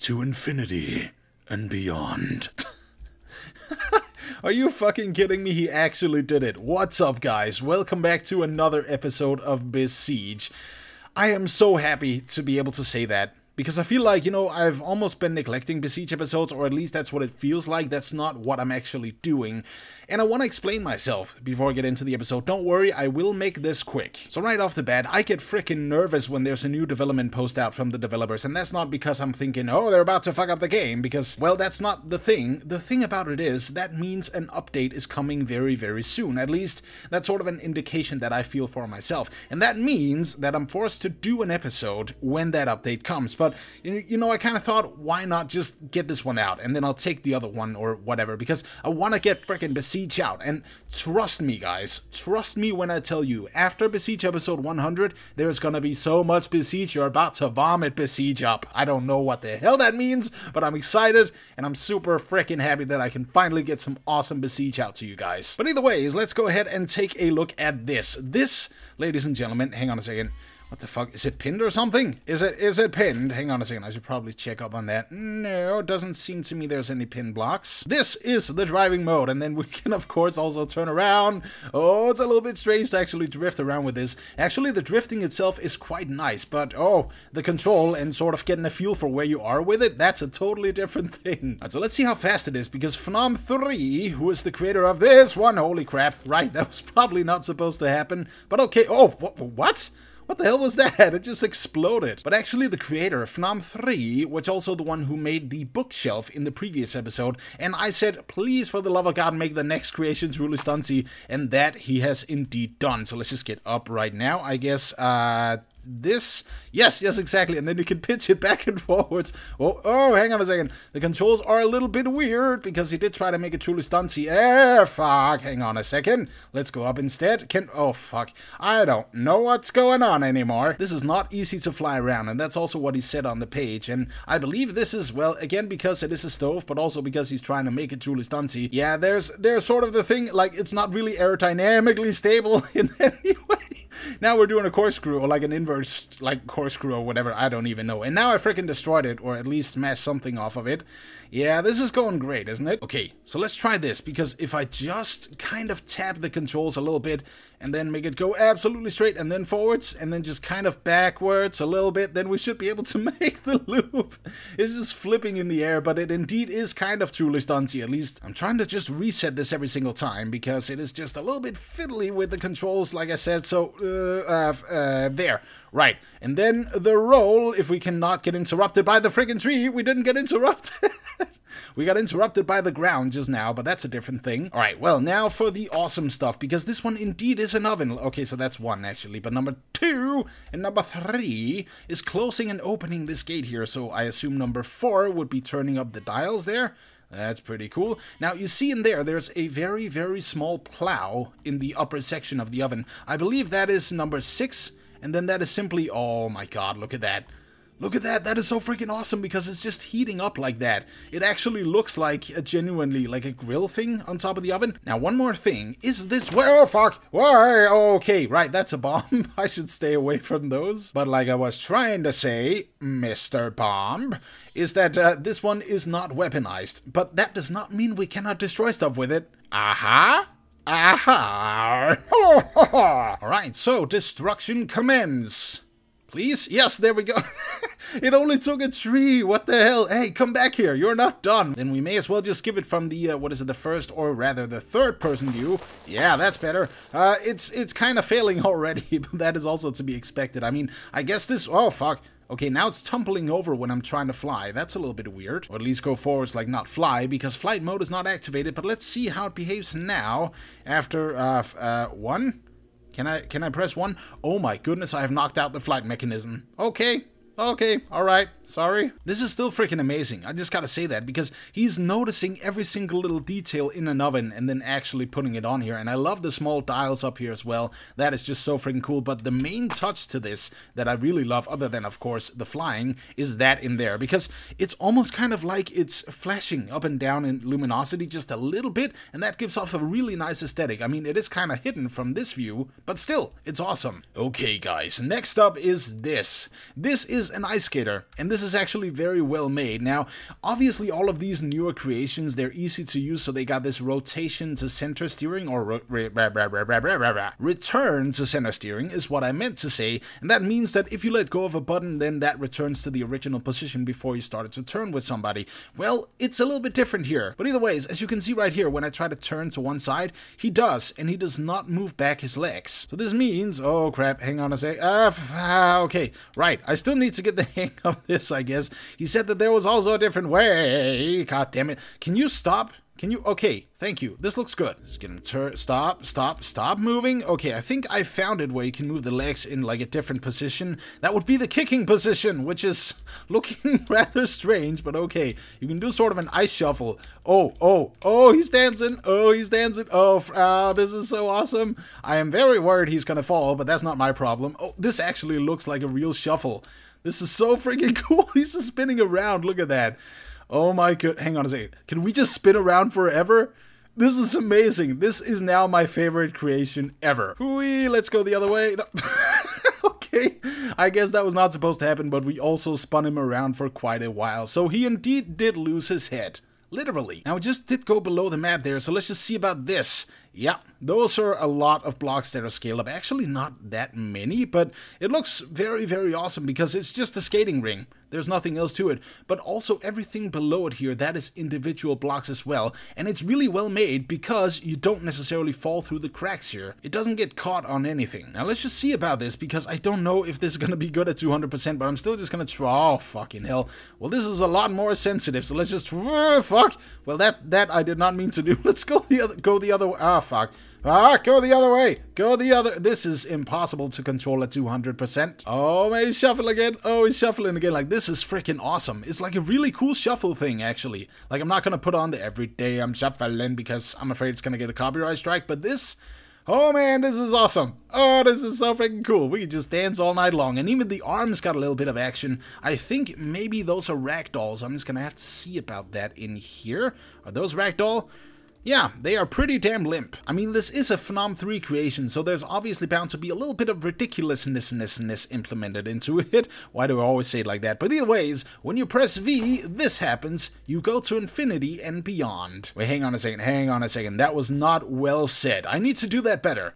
to infinity and beyond. Are you fucking kidding me? He actually did it. What's up, guys? Welcome back to another episode of Besiege. I am so happy to be able to say that, because I feel like, you know, I've almost been neglecting Besiege episodes, or at least that's what it feels like. That's not what I'm actually doing. And I want to explain myself before I get into the episode. Don't worry, I will make this quick. So right off the bat, I get freaking nervous when there's a new development post out from the developers. And that's not because I'm thinking, oh, they're about to fuck up the game, because, well, that's not the thing. The thing about it is, that means an update is coming very, very soon. At least, that's sort of an indication that I feel for myself. And that means that I'm forced to do an episode when that update comes. But, you know, I kind of thought, why not just get this one out, and then I'll take the other one or whatever, because I want to get freaking Besiege out. And trust me, guys, trust me when I tell you, after Besiege episode 100, there's gonna be so much Besiege, you're about to vomit Besiege up. I don't know what the hell that means, but I'm excited, and I'm super freaking happy that I can finally get some awesome Besiege out to you guys. But either ways, let's go ahead and take a look at this. This, ladies and gentlemen, hang on a second. What the fuck? Is it pinned or something? Is it pinned? Hang on a second, I should probably check up on that. No, it doesn't seem to me there's any pin blocks. This is the driving mode, and then we can, of course, also turn around. Oh, it's a little bit strange to actually drift around with this. Actually, the drifting itself is quite nice, but, oh, the control and sort of getting a feel for where you are with it, that's a totally different thing. Right, so let's see how fast it is, because Fnam3, who is the creator of this one, holy crap, right, that was probably not supposed to happen, but okay, oh, what? What the hell was that? It just exploded. But actually, the creator, Fnam3, was also the one who made the bookshelf in the previous episode, and I said, please, for the love of God, make the next creation truly stunty, and that he has indeed done. So let's just get up right now, I guess. This? Yes, exactly, and then you can pitch it back and forwards. Oh, hang on a second. The controls are a little bit weird, because he did try to make it truly stunty. Fuck, hang on a second. Let's go up instead. Oh, fuck. I don't know what's going on anymore. This is not easy to fly around, and that's also what he said on the page, and I believe this is, well, again, because it is a stove, but also because he's trying to make it truly stunty. Yeah, there's sort of the thing, like, it's not really aerodynamically stable in any way. Now we're doing a corkscrew, or like an inverse, like, corkscrew or whatever, I don't even know. And now I freaking destroyed it, or at least smashed something off of it. Yeah, this is going great, isn't it? Okay, so let's try this, because if I just kind of tap the controls a little bit, and then make it go absolutely straight, and then forwards, and then just kind of backwards a little bit, then we should be able to make the loop. It's just flipping in the air, but it indeed is kind of truly stunty, at least. I'm trying to just reset this every single time, because it is just a little bit fiddly with the controls, like I said, so... there. Right. And then the roll, if we cannot get interrupted by the friggin' tree, we didn't get interrupted. We got interrupted by the ground just now, but that's a different thing. All right, well, now for the awesome stuff, because this one indeed is an oven. Okay, so that's one, actually. But number two and number three is closing and opening this gate here. So I assume number four would be turning up the dials there. That's pretty cool. Now, you see in there, there's a very, very small plow in the upper section of the oven. I believe that is number six, and then that is simply... Oh my god, look at that. Look at that, that is so freaking awesome, because it's just heating up like that. It actually looks like a genuinely, like a grill thing on top of the oven. Now, one more thing, is this, well, fuck, why, okay, right, that's a bomb. I should stay away from those. But like I was trying to say, Mr. Bomb, is that this one is not weaponized, but that does not mean we cannot destroy stuff with it. Aha. Aha. All right, so destruction commence. Please? Yes, there we go. It only took a tree. What the hell? Hey, come back here. You're not done. Then we may as well just give it from the, what is it, the first or rather the third person view. Yeah, that's better. It's kind of failing already, but that is also to be expected. I mean, I guess this, oh, fuck. Okay, now it's tumbling over when I'm trying to fly. That's a little bit weird. Or at least go forwards, like not fly, because flight mode is not activated. But let's see how it behaves now after, one... Can I press one? Oh my goodness, I have knocked out the flight mechanism. Okay, all right, sorry. This is still freaking amazing. I just gotta say that, because he's noticing every single little detail in an oven and then actually putting it on here. And I love the small dials up here as well. That is just so freaking cool. But the main touch to this that I really love, other than, of course, the flying, is that in there. Because it's almost kind of like it's flashing up and down in luminosity just a little bit. And that gives off a really nice aesthetic. I mean, it is kind of hidden from this view, but still, it's awesome. Okay, guys, next up is this. This is is an ice skater, and this is actually very well made. Now, obviously all of these newer creations, they're easy to use, so they got this rotation to center steering, or return to center steering is what I meant to say, and that means that if you let go of a button, then that returns to the original position before you started to turn with somebody. Well, it's a little bit different here, but either ways, as you can see right here, when I try to turn to one side, he does, and he does not move back his legs. So this means, oh crap, hang on a sec, okay, right, I still need to get the hang of this, I guess. He said that there was also a different way, god damn it. Can you stop? Can you? Okay, thank you. This looks good. It's gonna turn. Stop moving. Okay, I think I found it where you can move the legs in like a different position. That would be the kicking position, which is looking rather strange, but okay. You can do sort of an ice shuffle. Oh, he's dancing. Oh, this is so awesome. I am very worried he's gonna fall, but that's not my problem. Oh, this actually looks like a real shuffle. This is so freaking cool. He's just spinning around. Look at that. Oh my god, hang on a second. Can we just spin around forever? This is amazing. This is now my favorite creation ever. Whee, let's go the other way. Okay, I guess that was not supposed to happen, but we also spun him around for quite a while. So he indeed did lose his head. Literally. Now, it just did go below the map there, so let's just see about this. Yeah, those are a lot of blocks that are scaled up. Actually, not that many, but it looks very, very awesome because it's just a skating ring. There's nothing else to it. But also, everything below it here, that is individual blocks as well. And it's really well made because you don't necessarily fall through the cracks here. It doesn't get caught on anything. Now, let's just see about this because I don't know if this is going to be good at 200%, but I'm still just going to try. Oh, fucking hell. Well, this is a lot more sensitive, so let's just... Fuck! Well, that I did not mean to do. Let's go the other way. Fuck. Go the other way. This is impossible to control at 200%. Oh, man, he's shuffling again. Oh, he's shuffling again. Like, this is freaking awesome. It's like a really cool shuffle thing, actually. Like, I'm not gonna put on the every day I'm shuffling because I'm afraid it's gonna get a copyright strike, but this... Oh man, this is awesome. Oh, this is so freaking cool. We can just dance all night long. And even the arms got a little bit of action. I think maybe those are ragdolls. I'm just gonna have to see about that in here. Are those ragdoll? Yeah, they are pretty damn limp. I mean, this is a Phenom 3 creation, so there's obviously bound to be a little bit of ridiculousness implemented into it. Why do I always say it like that? But either ways, when you press V, this happens. You go to infinity and beyond. Wait, hang on a second. That was not well said. I need to do that better.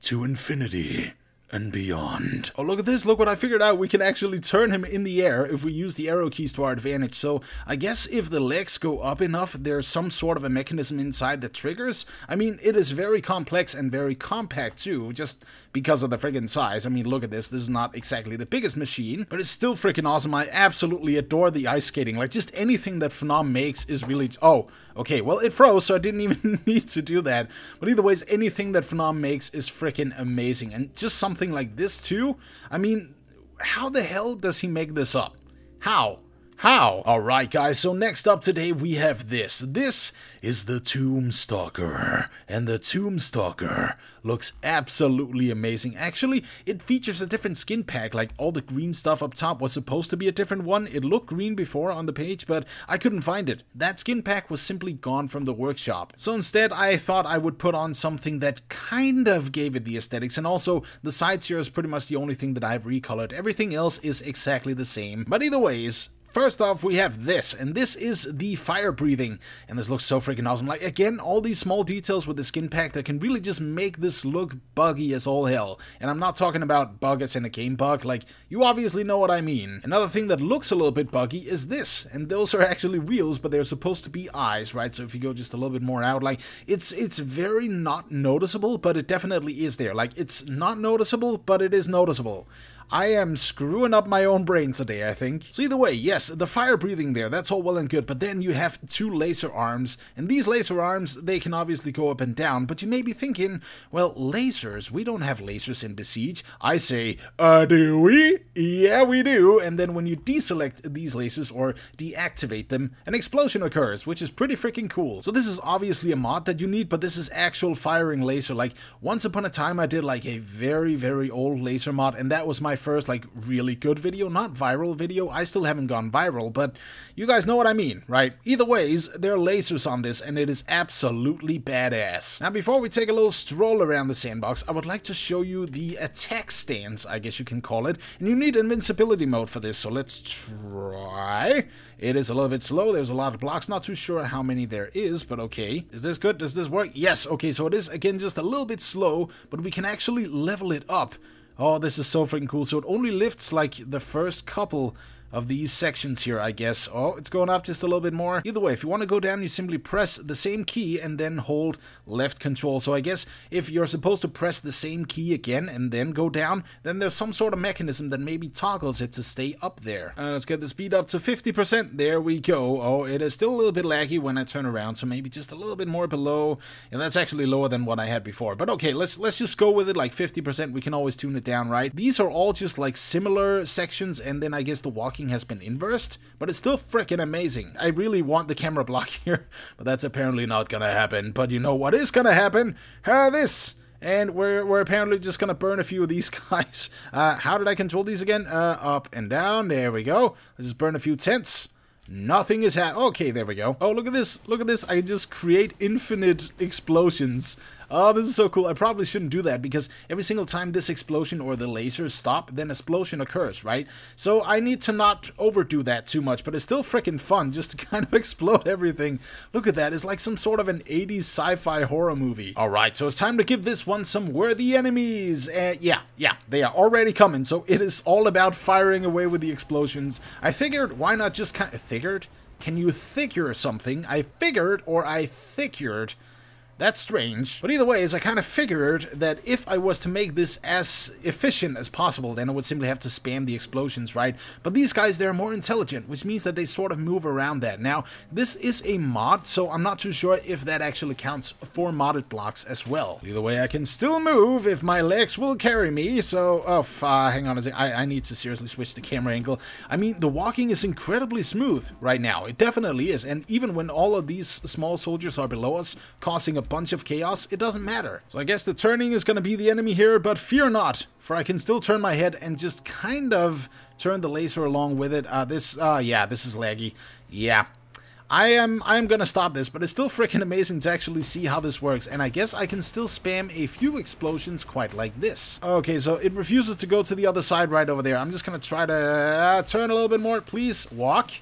To infinity and beyond. Oh, look at this. Look what I figured out. We can actually turn him in the air if we use the arrow keys to our advantage. So I guess if the legs go up enough, there's some sort of a mechanism inside that triggers. I mean, it is very complex and very compact too, just because of the friggin' size. I mean, look at this. This is not exactly the biggest machine, but it's still freaking awesome. I absolutely adore the ice skating. Like, just anything that Phenom makes is really... Oh, okay. Well, it froze, so I didn't even need to do that. But either ways, anything that Phenom makes is freaking amazing. And just something like this too? I mean, how the hell does he make this up? How? Alright guys, so next up today we have this. This is the Tomb Stalker. And the Tomb Stalker looks absolutely amazing. Actually, it features a different skin pack, like all the green stuff up top was supposed to be a different one. It looked green before on the page, but I couldn't find it. That skin pack was simply gone from the workshop. So instead, I thought I would put on something that kind of gave it the aesthetics, and also the sides here is pretty much the only thing that I've recolored. Everything else is exactly the same. But either ways, first off, we have this, and this is the fire breathing, and this looks so freaking awesome. Like, again, all these small details with the skin pack that can really just make this look buggy as all hell. And I'm not talking about bug as in a game bug, like, you obviously know what I mean. Another thing that looks a little bit buggy is this, and those are actually wheels, but they're supposed to be eyes, right? So if you go just a little bit more out, like, it's very not noticeable, but it definitely is there. Like, it's not noticeable, but it is noticeable. I am screwing up my own brain today, I think. So either way, yes, the fire breathing there, that's all well and good, but then you have two laser arms, and these laser arms, they can obviously go up and down, but you may be thinking, well, lasers, we don't have lasers in Besiege. I say, do we? Yeah, we do, and then when you deselect these lasers, or deactivate them, an explosion occurs, which is pretty freaking cool. So this is obviously a mod that you need, but this is actual firing laser. Like, once upon a time I did like a very, very old laser mod, and that was my my first, like, really good video, not viral video. I still haven't gone viral, but you guys know what I mean, right? Either ways, there are lasers on this, and it is absolutely badass. Now, before we take a little stroll around the sandbox, I would like to show you the attack stance, I guess you can call it, and you need invincibility mode for this, so let's try. It is a little bit slow, there's a lot of blocks, not too sure how many there is, but okay. Is this good? Does this work? Yes, okay, so it is, again, just a little bit slow, but we can actually level it up. Oh, this is so freaking cool. So it only lifts, like, the first couple of these sections here, I guess. Oh, it's going up just a little bit more. Either way, if you want to go down, you simply press the same key and then hold left control. So I guess if you're supposed to press the same key again and then go down, then there's some sort of mechanism that maybe toggles it to stay up there. Let's get the speed up to 50%. There we go. Oh, it is still a little bit laggy when I turn around, so maybe just a little bit more below. And that's actually lower than what I had before. But okay, let's just go with it like 50%. We can always tune it down, right? These are all just like similar sections, and then I guess the walking has been inversed, but it's still freaking amazing. I really want the camera block here, but that's apparently not gonna happen. But you know what is gonna happen? This! And we're apparently just gonna burn a few of these guys. How did I control these again? Up and down, there we go. Let's just burn a few tents. Nothing is okay, there we go. Oh, look at this, look at this. I just create infinite explosions. Oh, this is so cool. I probably shouldn't do that, because every single time this explosion or the lasers stop, then explosion occurs, right? So I need to not overdo that too much, but it's still freaking fun just to kind of explode everything. Look at that. It's like some sort of an 80s sci-fi horror movie. All right, so it's time to give this one some worthy enemies. Yeah, they are already coming, so it is all about firing away with the explosions. I figured, why not just kind of... Figured? Can you figure something? I figured, or I figured... That's strange. But either way, as I kind of figured that if I was to make this as efficient as possible, then I would simply have to spam the explosions, right? But these guys, they're more intelligent, which means that they sort of move around that. Now, this is a mod, so I'm not too sure if that actually counts for modded blocks as well. Either way, I can still move if my legs will carry me, so... Oh, hang on a second. I need to seriously switch the camera angle. I mean, the walking is incredibly smooth right now. It definitely is. And even when all of these small soldiers are below us, causing a bunch of chaos, it doesn't matter. So I guess the turning is gonna be the enemy here, but fear not, for I can still turn my head and just kind of turn the laser along with it. Yeah, this is laggy. Yeah. I am gonna stop this, but it's still freaking amazing to actually see how this works, and I guess I can still spam a few explosions quite like this. Okay, so it refuses to go to the other side right over there. I'm just gonna try to turn a little bit more. Please, walk,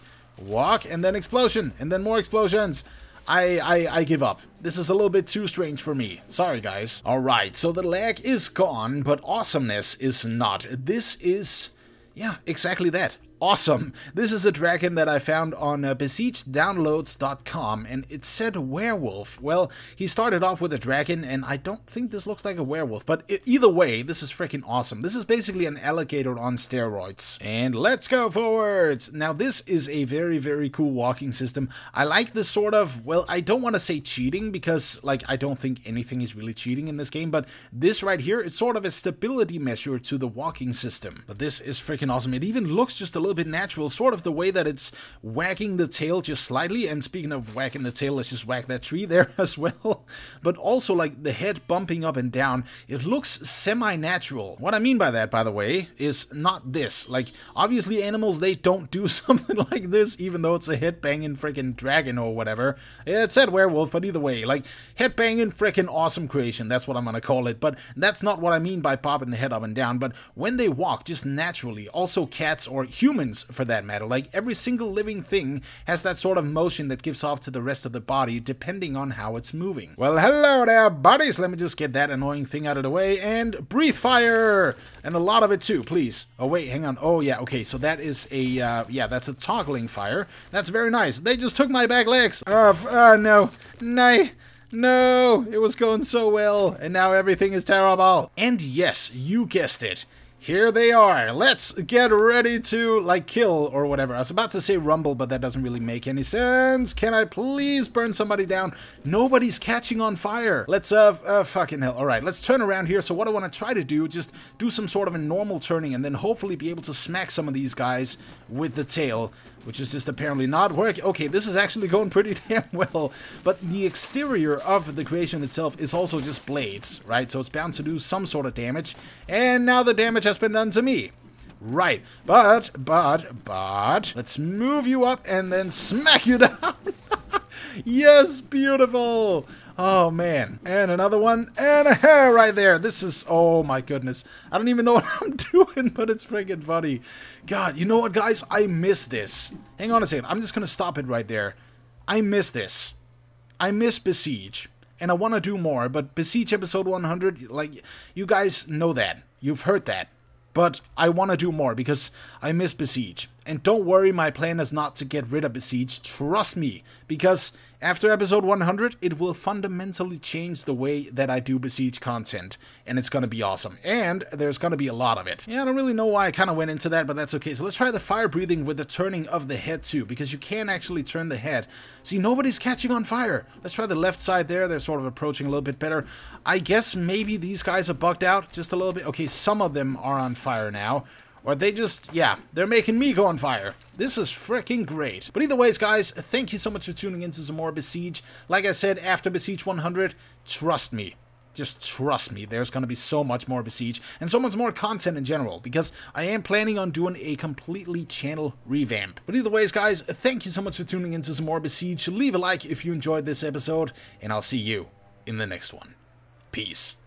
and then explosion, and then more explosions. I give up. This is a little bit too strange for me. Sorry, guys. All right, so the lag is gone, but awesomeness is not. This is, yeah, exactly that. Awesome. This is a dragon that I found on besiegeddownloads.com, and it said werewolf. Well, he started off with a dragon, and I don't think this looks like a werewolf, but either way, this is freaking awesome. This is basically an alligator on steroids. And let's go forwards. Now, this is a very, very cool walking system. I like this sort of, well, I don't want to say cheating, because, like, I don't think anything is really cheating in this game, but this right here, it's sort of a stability measure to the walking system. But this is freaking awesome. It even looks just a little bit natural, sort of the way that it's wagging the tail just slightly. And speaking of wagging the tail, let's just whack that tree there as well. But also, like, the head bumping up and down, it looks semi-natural. What I mean by that, by the way, is not this. Like, obviously animals, they don't do something like this, even though it's a head-banging freaking dragon or whatever. It said werewolf, but either way, like, head-banging freaking awesome creation, that's what I'm gonna call it. But that's not what I mean by popping the head up and down, but when they walk, just naturally. Also cats, or humans for that matter, like, every single living thing has that sort of motion that gives off to the rest of the body depending on how it's moving. Well, hello there, buddies. Let me just get that annoying thing out of the way and breathe fire, and a lot of it too, please. Oh wait, hang on. Oh yeah, okay, so that is a yeah, that's a toggling fire. That's very nice. They just took my back legs. No, it was going so well, and now everything is terrible. And yes, you guessed it. Here they are. Let's get ready to, like, kill or whatever. I was about to say rumble, but that doesn't really make any sense. Can I please burn somebody down? Nobody's catching on fire. Let's, fucking hell. All right, let's turn around here. So what I want to try to do, just do some sort of a normal turning and then hopefully be able to smack some of these guys with the tail, which is just apparently not working. Okay, this is actually going pretty damn well, but the exterior of the creation itself is also just blades, right? So it's bound to do some sort of damage, and now the damage has been done to me. Right. But, let's move you up and then smack you down. Yes, beautiful. Oh, man. And another one. And a hair right there. This is, oh, my goodness. I don't even know what I'm doing, but it's freaking funny. God, you know what, guys? I miss this. Hang on a second. I'm just going to stop it right there. I miss this. I miss Besiege. And I want to do more, but Besiege episode 100, like, you guys know that. You've heard that. But I want to do more because I miss Besiege. And don't worry, my plan is not to get rid of Besiege, trust me. Because after episode 100, it will fundamentally change the way that I do Besiege content. And it's going to be awesome. And there's going to be a lot of it. Yeah, I don't really know why I kind of went into that, but that's okay. So let's try the fire breathing with the turning of the head too. Because you can actually turn the head. See, nobody's catching on fire. Let's try the left side there. They're sort of approaching a little bit better. I guess maybe these guys are bugged out just a little bit. Okay, some of them are on fire now. Or they just, yeah, they're making me go on fire. This is freaking great. But either ways, guys, thank you so much for tuning in to some more Besiege. Like I said, after Besiege 100, trust me. Just trust me, there's going to be so much more Besiege and so much more content in general, because I am planning on doing a completely channel revamp. But either ways, guys, thank you so much for tuning in to some more Besiege. Leave a like if you enjoyed this episode, and I'll see you in the next one. Peace.